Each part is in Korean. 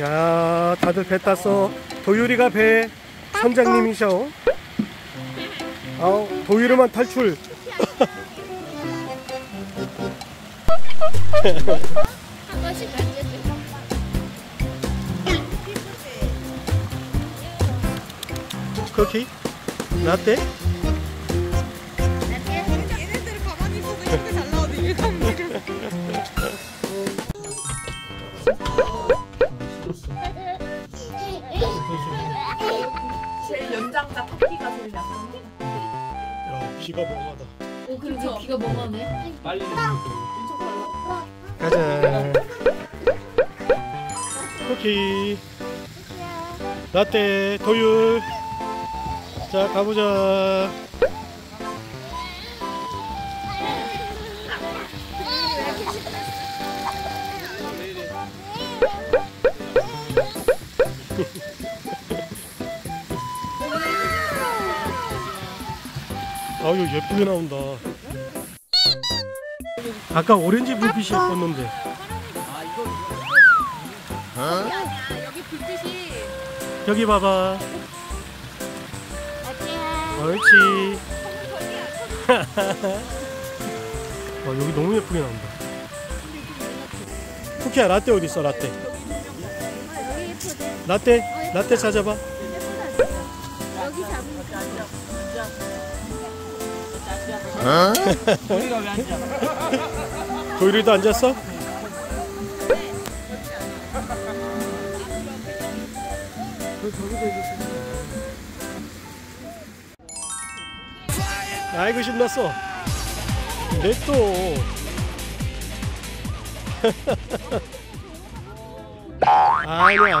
야, 다들 배 땄어. 도유리가 배 선장님이셔. 아우, 도유리만 탈출. 커피? 라떼? 얘네들은 가만히 있어도 이렇게 잘 나오는 이유가 없네. 제일 연장자 커피가 제일 나쁜데? 야, 비가 멍하다. 오, 그렇죠. 비가 멍하네. 빨리 엄청 빨라. 가자. 커피. 라떼, 도율. 자, 가보자. 아유, 예쁘게 나온다. 아까 오렌지 불빛이 예뻤는데. 어? 여기 불빛이. 여기 봐봐. 옳지. 와, 여기 너무 예쁘게 나온다. 쿠키야, 라떼 어디 있어? 라떼. 라떼, 라떼 찾아봐. 여기 잡으니까. 도일이도 앉았어? 아이고, 신났어. 냅둬. 아니, 안 그래.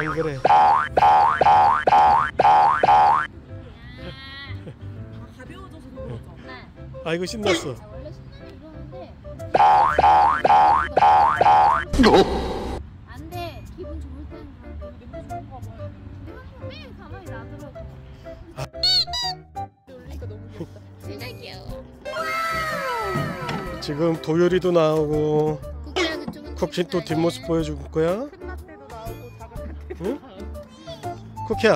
아이고, 신났어. 안 돼. 기분 좋을 때는 매일 가만히 놔두라고. 놀리니까 너무 좋다. 진짜 귀여워. 지금 도요리도 나오고, 쿠키는 또 뒷모습 보여줄 거야. 큰 라떼도 나오고, 작은 라떼도 응? 나오고. 쿠키야,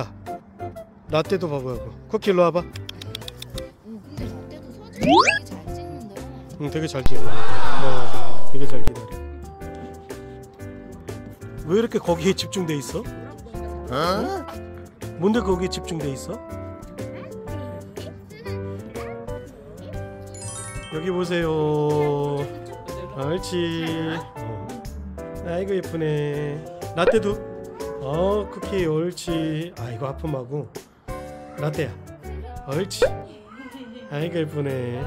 라떼도 봐봐요. 쿠키 일로 와봐. 근데 라떼도 사진 되게 잘 찍는데. 응, 되게 잘 찍어. 어, 되게 잘 기다려. 왜 이렇게 거기에 집중돼 있어? 어? 뭔데 거기에 집중돼 있어? 여기 보세요. 옳지. 아이고, 예쁘네. 라떼도. 어, 쿠키 옳지. 아이고, 아픔하고. 라떼야. 옳지. 아이고, 예쁘네.